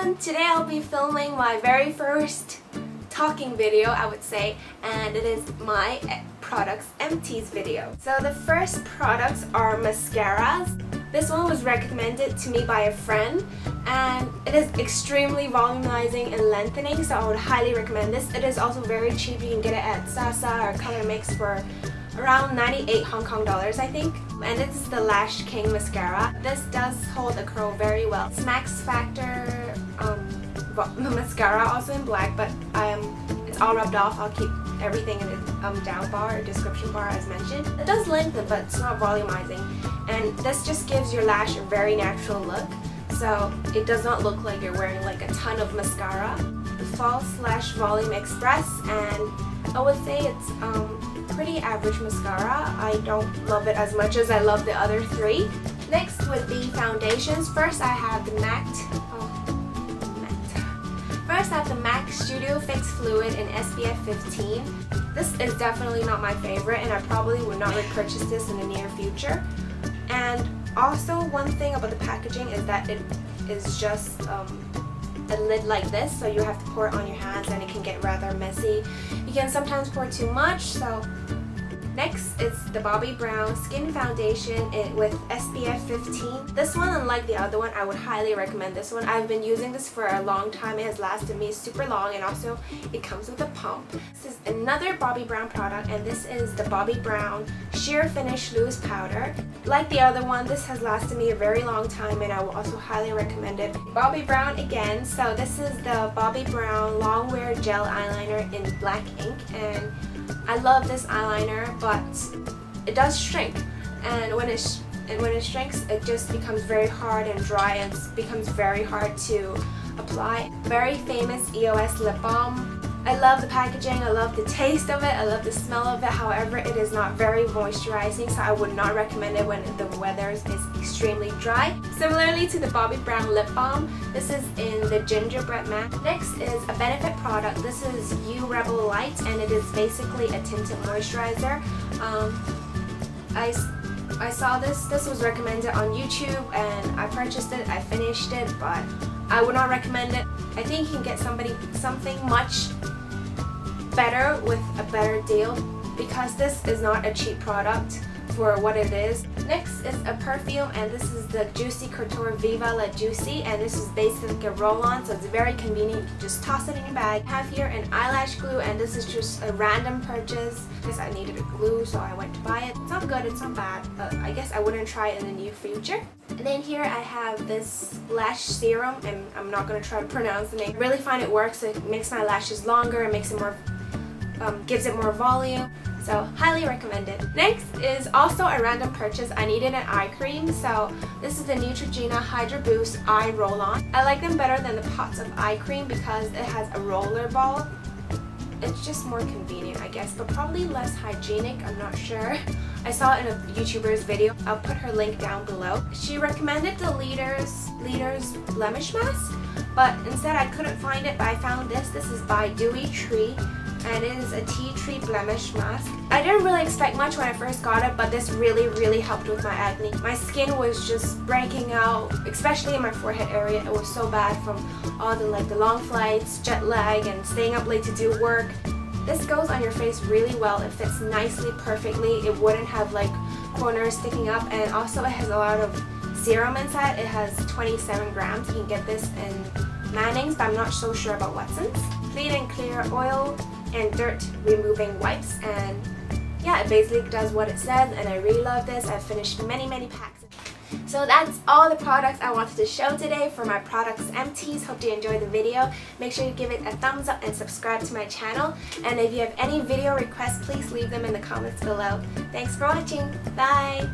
everyone! Today I'll be filming my very first talking video, I would say, and it is my products empties video. So the first products are mascaras. This one was recommended to me by a friend and it is extremely volumizing and lengthening, so I would highly recommend this. It is also very cheap. You can get it at Sasa or Color Mix for around 98 Hong Kong dollars, I think. And this is the Lash King Mascara. This does hold the curl very well. It's Max Factor mascara, also in black, but it's all rubbed off. I'll keep everything in the down bar or description bar as mentioned. It does lengthen, but it's not volumizing. And this just gives your lash a very natural look, so it does not look like you're wearing like a ton of mascara. The False Lash Volume Express, and I would say it's pretty average mascara. I don't love it as much as I love the other three. Next would be foundations. First I have the MAC Studio Fix Fluid in SPF 15. This is definitely not my favorite and I probably would not repurchase this in the near future. And also one thing about the packaging is that it is just a lid like this, so you have to pour it on your hands and it can get rather messy. You can sometimes pour too much, so... Next is the Bobbi Brown Skin Foundation with SPF 15. This one, unlike the other one, I would highly recommend this one. I've been using this for a long time. It has lasted me super long, and also it comes with a pump. This is another Bobbi Brown product, and this is the Bobbi Brown Sheer Finish Loose Powder. Like the other one, this has lasted me a very long time, and I will also highly recommend it. Bobbi Brown again. So this is the Bobbi Brown Longwear Gel Eyeliner in black ink, and I love this eyeliner, but it does shrink, and when it shrinks, it just becomes very hard and dry, and becomes very hard to apply. Very famous EOS lip balm. I love the packaging, I love the taste of it, I love the smell of it. However, it is not very moisturizing, so I would not recommend it when the weather is extremely dry. Similarly to the Bobbi Brown lip balm, this is in the gingerbread matte. Next is a Benefit product. This is U Rebel Light, and it is basically a tinted moisturizer. I saw this was recommended on YouTube, and I purchased it, I finished it, but I would not recommend it. I think you can get something much better with a better deal, because this is not a cheap product for what it is. Next is a perfume, and this is the Juicy Couture Viva la Juicy, and this is basically a roll-on, so it's very convenient. You can just toss it in your bag. I have here an eyelash glue, and this is just a random purchase because I needed a glue, so I went to buy it. It's not good, it's not bad, but I guess I wouldn't try it in the near future. And then here I have this lash serum, and I'm not going to try to pronounce the name. I really find it works. It makes my lashes longer, it makes it more gives it more volume, so highly recommend it. Next is also a random purchase. I needed an eye cream, so this is the Neutrogena Hydra Boost Eye Roll-On. I like them better than the pots of eye cream because it has a roller ball. It's just more convenient, I guess, but probably less hygienic, I'm not sure. I saw it in a YouTuber's video. I'll put her link down below. She recommended the Leaders Blemish Mask, but instead I couldn't find it, but I found this. This is by Dewy Tree, and it is a tea tree blemish mask. I didn't really expect much when I first got it, but this really helped with my acne. My skin was just breaking out, especially in my forehead area. It was so bad from all the long flights, jet lag, and staying up late to do work. This goes on your face really well. It fits nicely, perfectly. It wouldn't have like corners sticking up, and also it has a lot of serum inside. It has 27 grams. You can get this in Manning's, but I'm not so sure about Watsons. Clean and Clear oil and dirt removing wipes, and yeah, it basically does what it says, and I really love this. I've finished many packs. So that's all the products I wanted to show today for my products empties. Hope you enjoyed the video. Make sure you give it a thumbs up and subscribe to my channel, and if you have any video requests, please leave them in the comments below. Thanks for watching. Bye.